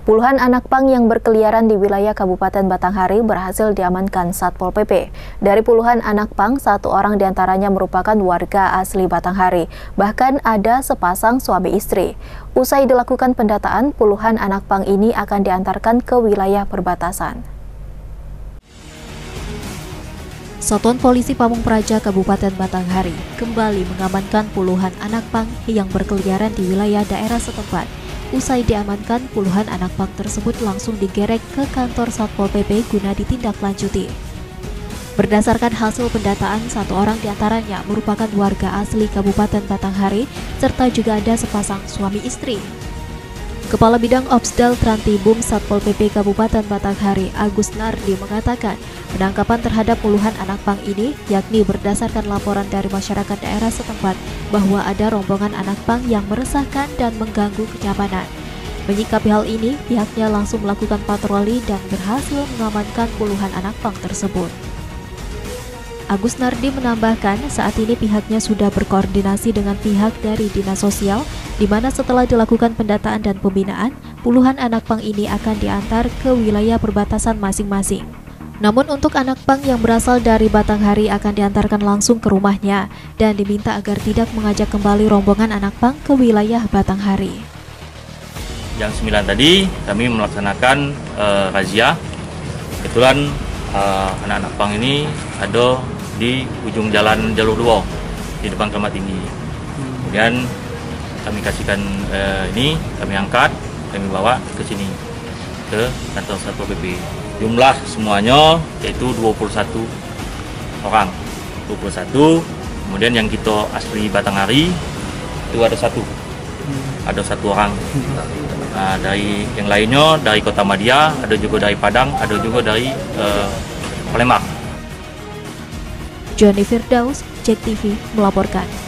Puluhan anak pang yang berkeliaran di wilayah Kabupaten Batanghari berhasil diamankan Satpol PP. Dari puluhan anak pang, satu orang diantaranya merupakan warga asli Batanghari. Bahkan ada sepasang suami istri. Usai dilakukan pendataan, puluhan anak pang ini akan diantarkan ke wilayah perbatasan. Satuan Polisi Pamung Praja Kabupaten Batanghari kembali mengamankan puluhan anak pang yang berkeliaran di wilayah daerah setempat. Usai diamankan, puluhan anak pang tersebut langsung digerek ke kantor Satpol PP guna ditindaklanjuti. Berdasarkan hasil pendataan, satu orang diantaranya merupakan warga asli Kabupaten Batanghari, serta juga ada sepasang suami istri. Kepala Bidang Opsdal Trantibum Satpol PP Kabupaten Batanghari, Agus Nardi, mengatakan penangkapan terhadap puluhan anak pang ini yakni berdasarkan laporan dari masyarakat daerah setempat bahwa ada rombongan anak pang yang meresahkan dan mengganggu kenyamanan. Menyikapi hal ini, pihaknya langsung melakukan patroli dan berhasil mengamankan puluhan anak pang tersebut. Agus Nardi menambahkan, saat ini pihaknya sudah berkoordinasi dengan pihak dari Dinas Sosial, di mana setelah dilakukan pendataan dan pembinaan, puluhan anak pang ini akan diantar ke wilayah perbatasan masing-masing. Namun untuk anak pang yang berasal dari Batanghari akan diantarkan langsung ke rumahnya dan diminta agar tidak mengajak kembali rombongan anak pang ke wilayah Batanghari. Jam 9 tadi kami melaksanakan razia. Kebetulan anak-anak pang ini ada di ujung jalan Jalur Duo di depan Keramat Tinggi. Kemudian kami kasihkan ini, kami angkat, kami bawa ke sini ke kantor Satpol PP. Jumlah semuanya yaitu 21 orang, kemudian yang kita asli Batanghari itu ada satu orang. Nah, dari yang lainnya dari Kota Madia, ada juga dari Padang, ada juga dari Palemar. Johnny Firdaus, JEK TV melaporkan.